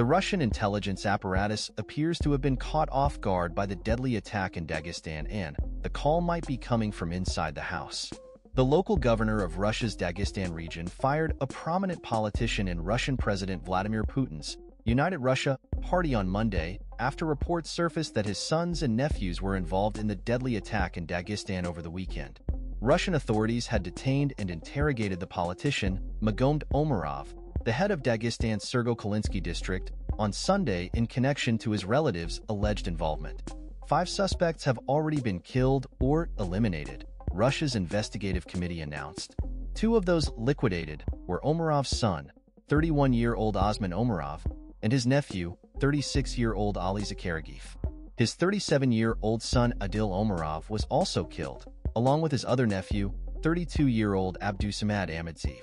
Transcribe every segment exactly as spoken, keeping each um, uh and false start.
The Russian intelligence apparatus appears to have been caught off guard by the deadly attack in Dagestan, and the call might be coming from inside the house. The local governor of Russia's Dagestan region fired a prominent politician in Russian President Vladimir Putin's United Russia party on Monday after reports surfaced that his sons and nephews were involved in the deadly attack in Dagestan over the weekend. Russian authorities had detained and interrogated the politician, Magomed Omarov, the head of Dagestan's Sergokalinsky district, on Sunday in connection to his relatives' alleged involvement. Five suspects have already been killed or eliminated, Russia's investigative committee announced. Two of those liquidated were Omarov's son, thirty-one-year-old Osman Omarov, and his nephew, thirty-six-year-old Ali Zakharagiev. His thirty-seven-year-old son Adil Omarov was also killed, along with his other nephew, thirty-two-year-old Abdusamad Amidziev.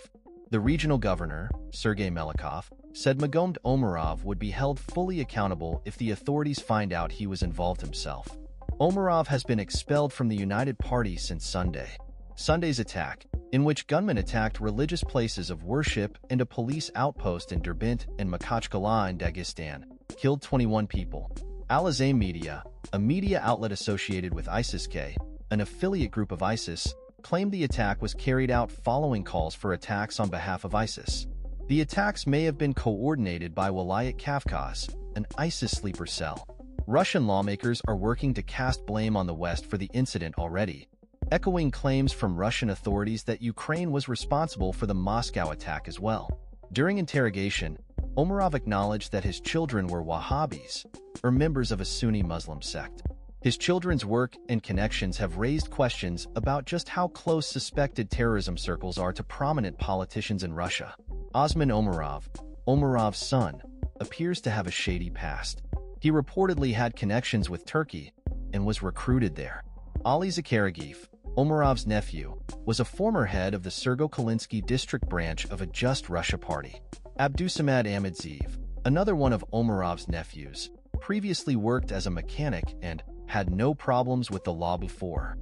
The regional governor, Sergei Melikov, said Magomed Omarov would be held fully accountable if the authorities find out he was involved himself. Omarov has been expelled from the United Party since Sunday. Sunday's attack, in which gunmen attacked religious places of worship and a police outpost in Derbent and Makhachkala in Dagestan, killed twenty-one people. Amaq Media, a media outlet associated with ISIS-K, an affiliate group of ISIS, claimed the attack was carried out following calls for attacks on behalf of ISIS. The attacks may have been coordinated by Walayat Kavkaz, an ISIS sleeper cell. Russian lawmakers are working to cast blame on the West for the incident already, echoing claims from Russian authorities that Ukraine was responsible for the Moscow attack as well. During interrogation, Omarov acknowledged that his children were Wahhabis, or members of a Sunni Muslim sect. His children's work and connections have raised questions about just how close suspected terrorism circles are to prominent politicians in Russia. Osman Omarov, Omarov's son, appears to have a shady past. He reportedly had connections with Turkey and was recruited there. Ali Zakharagiev, Omarov's nephew, was a former head of the Sergokalinsky district branch of a Just Russia party. Abdusamad Amidziev, another one of Omarov's nephews, previously worked as a mechanic and had no problems with the law before.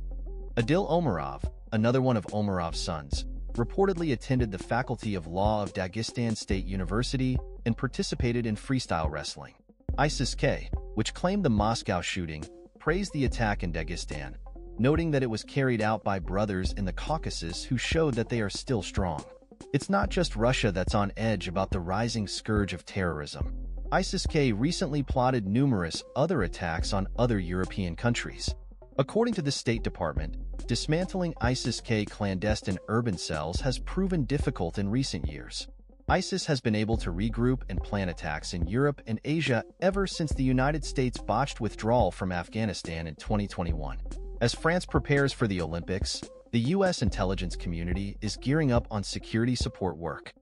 Adil Omarov, another one of Omarov's sons, reportedly attended the Faculty of Law of Dagestan State University and participated in freestyle wrestling. ISIS-K, which claimed the Moscow shooting, praised the attack in Dagestan, noting that it was carried out by brothers in the Caucasus who showed that they are still strong. It's not just Russia that's on edge about the rising scourge of terrorism. ISIS-K recently plotted numerous other attacks on other European countries. According to the State Department, dismantling ISIS-K clandestine urban cells has proven difficult in recent years. ISIS has been able to regroup and plan attacks in Europe and Asia ever since the United States botched withdrawal from Afghanistan in twenty twenty-one. As France prepares for the Olympics, the U S intelligence community is gearing up on security support work.